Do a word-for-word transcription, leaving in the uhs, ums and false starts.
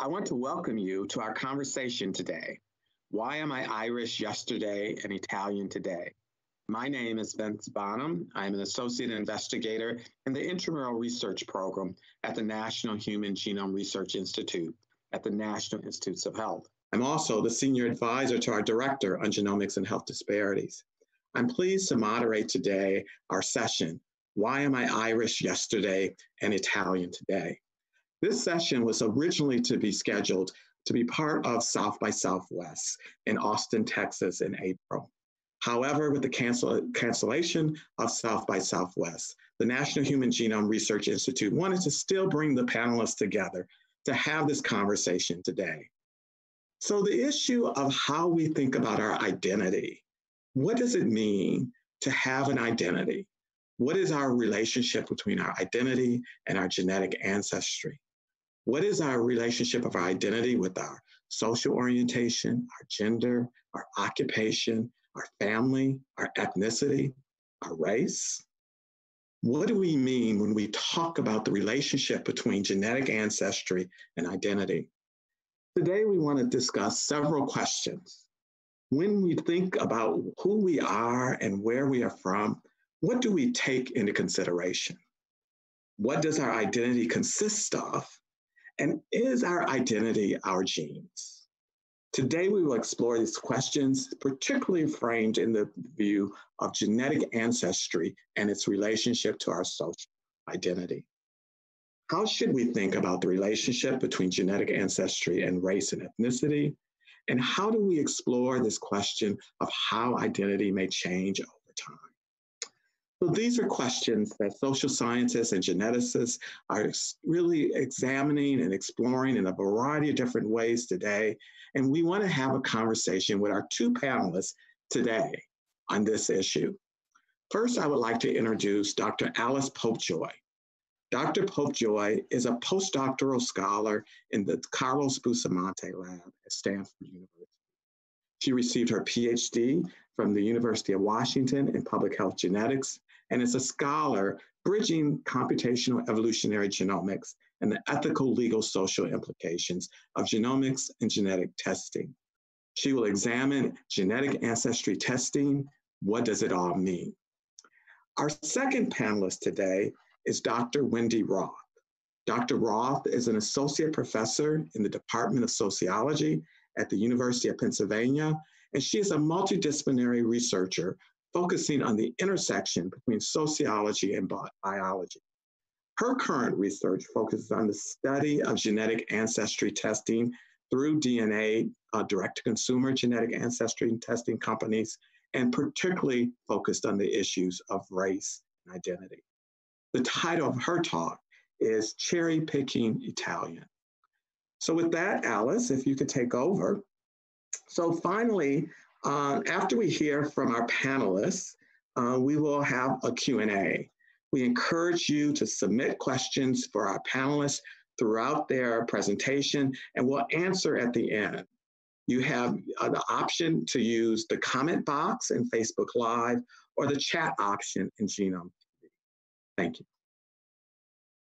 I want to welcome you to our conversation today. Why am I Irish yesterday and Italian today? My name is Vince Bonham. I'm an associate investigator in the Intramural Research Program at the National Human Genome Research Institute at the National Institutes of Health. I'm also the senior advisor to our director on genomics and health disparities. I'm pleased to moderate today our session, Why Am I Irish Yesterday and Italian Today? This session was originally to be scheduled to be part of South by Southwest in Austin, Texas in April. However, with the cancel cancellation of South by Southwest, the National Human Genome Research Institute wanted to still bring the panelists together to have this conversation today. So the issue of how we think about our identity, what does it mean to have an identity? What is our relationship between our identity and our genetic ancestry? What is our relationship of our identity with our social orientation, our gender, our occupation, our family, our ethnicity, our race? What do we mean when we talk about the relationship between genetic ancestry and identity? Today, we want to discuss several questions. When we think about who we are and where we are from, what do we take into consideration? What does our identity consist of? And is our identity our genes? Today, we will explore these questions, particularly framed in the view of genetic ancestry and its relationship to our social identity. How should we think about the relationship between genetic ancestry and race and ethnicity? And how do we explore this question of how identity may change over time? So these are questions that social scientists and geneticists are really examining and exploring in a variety of different ways today. And we want to have a conversation with our two panelists today on this issue. First, I would like to introduce Doctor Alice Popejoy. Doctor Popejoy is a postdoctoral scholar in the Carlos Buscimante lab at Stanford University. She received her PhD from the University of Washington in public health genetics and is a scholar bridging computational evolutionary genomics and the ethical, legal, social implications of genomics and genetic testing. She will examine genetic ancestry testing. What does it all mean? Our second panelist today is Doctor Wendy Roth. Doctor Roth is an associate professor in the Department of Sociology at the University of Pennsylvania, and she is a multidisciplinary researcher focusing on the intersection between sociology and biology. Her current research focuses on the study of genetic ancestry testing through D N A uh, direct-to-consumer genetic ancestry testing companies, and particularly focused on the issues of race and identity. The title of her talk is Cherry Picking Italian. So with that, Alice, if you could take over. So finally, uh, after we hear from our panelists, uh, we will have a Q and A. We encourage you to submit questions for our panelists throughout their presentation, and we'll answer at the end. You have uh, the option to use the comment box in Facebook Live or the chat option in Genome T V. Thank you.